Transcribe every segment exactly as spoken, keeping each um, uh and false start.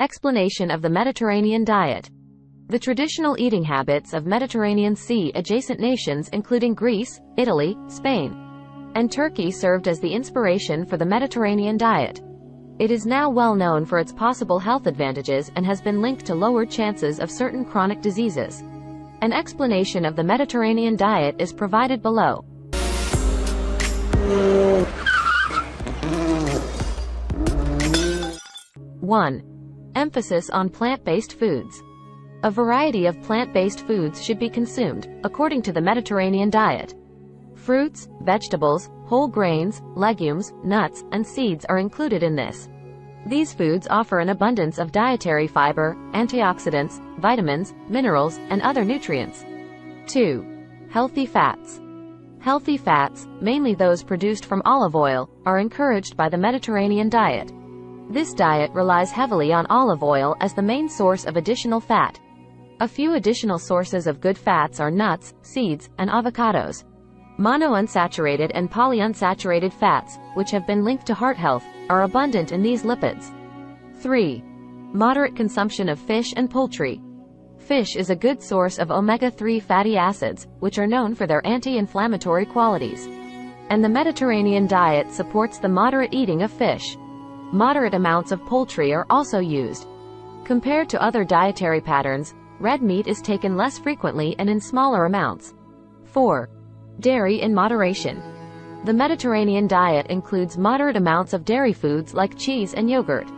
Explanation of the Mediterranean diet. The traditional eating habits of Mediterranean Sea-adjacent nations including Greece, Italy, Spain, and Turkey served as the inspiration for the Mediterranean diet. It is now well known for its possible health advantages and has been linked to lower chances of certain chronic diseases. An explanation of the Mediterranean diet is provided below. one. Emphasis on plant-based foods. A variety of plant-based foods should be consumed, according to the Mediterranean diet. Fruits, vegetables, whole grains, legumes, nuts, and seeds are included in this. These foods offer an abundance of dietary fiber, antioxidants, vitamins, minerals, and other nutrients. two. Healthy fats. Healthy fats, mainly those produced from olive oil, are encouraged by the Mediterranean diet. This diet relies heavily on olive oil as the main source of additional fat. A few additional sources of good fats are nuts, seeds, and avocados. Monounsaturated and polyunsaturated fats, which have been linked to heart health, are abundant in these lipids. three. Moderate consumption of fish and poultry. Fish is a good source of omega three fatty acids, which are known for their anti-inflammatory qualities. And the Mediterranean diet supports the moderate eating of fish. Moderate amounts of poultry are also used. Compared to other dietary patterns, red meat is taken less frequently and in smaller amounts. four. Dairy in moderation. The Mediterranean diet includes moderate amounts of dairy foods like cheese and yogurt.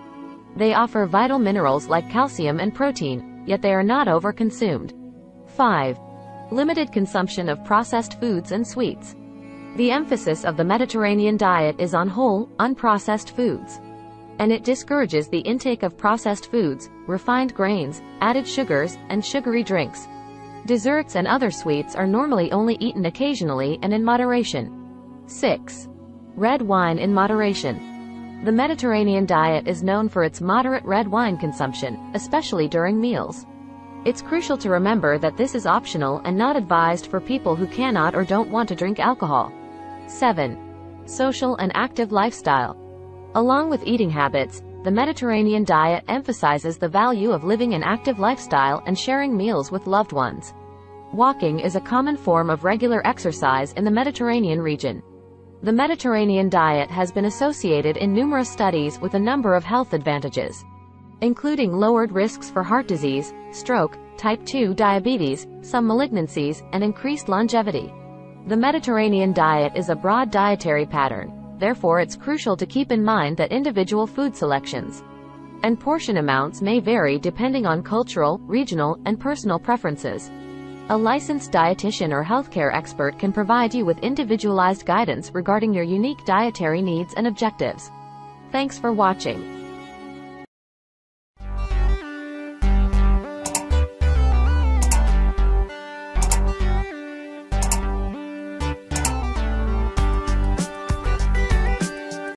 They offer vital minerals like calcium and protein, yet they are not overconsumed. five. Limited consumption of processed foods and sweets. The emphasis of the Mediterranean diet is on whole, unprocessed foods, and it discourages the intake of processed foods, refined grains, added sugars, and sugary drinks. Desserts and other sweets are normally only eaten occasionally and in moderation. six. Red wine in moderation. The Mediterranean diet is known for its moderate red wine consumption, especially during meals. It's crucial to remember that this is optional and not advised for people who cannot or don't want to drink alcohol. seven. Social and active lifestyle. Along with eating habits, the Mediterranean diet emphasizes the value of living an active lifestyle and sharing meals with loved ones. Walking is a common form of regular exercise in the Mediterranean region. The Mediterranean diet has been associated in numerous studies with a number of health advantages, including lowered risks for heart disease, stroke, type two diabetes, some malignancies, and increased longevity. The Mediterranean diet is a broad dietary pattern. Therefore, it's crucial to keep in mind that individual food selections and portion amounts may vary depending on cultural, regional, and personal preferences. A licensed dietitian or healthcare expert can provide you with individualized guidance regarding your unique dietary needs and objectives. Thanks for watching.